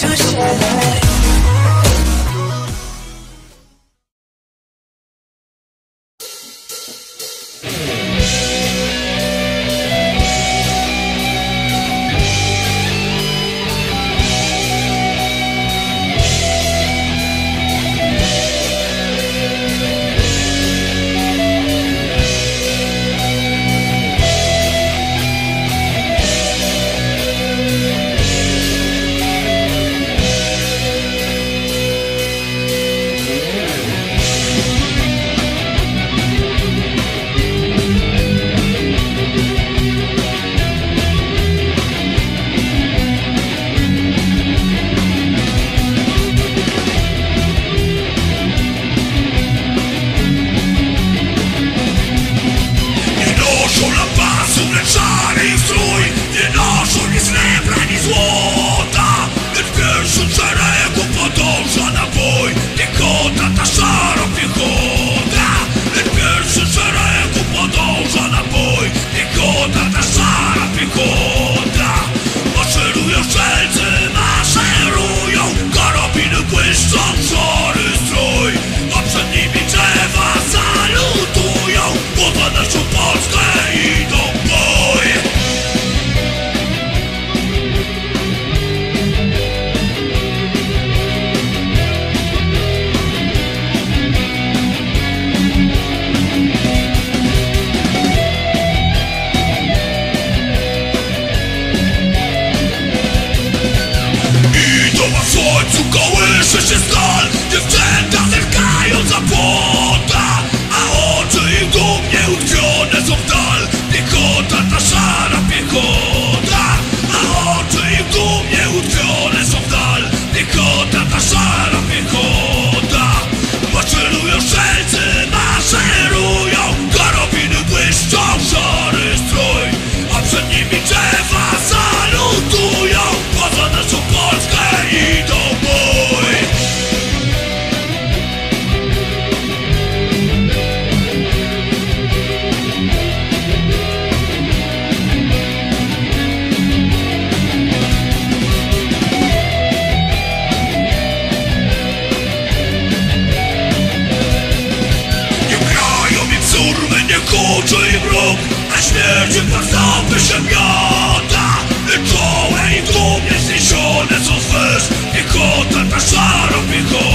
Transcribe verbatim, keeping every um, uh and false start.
to share. Czołem i dumnie zniesione są swych, piechota ta szara piechota.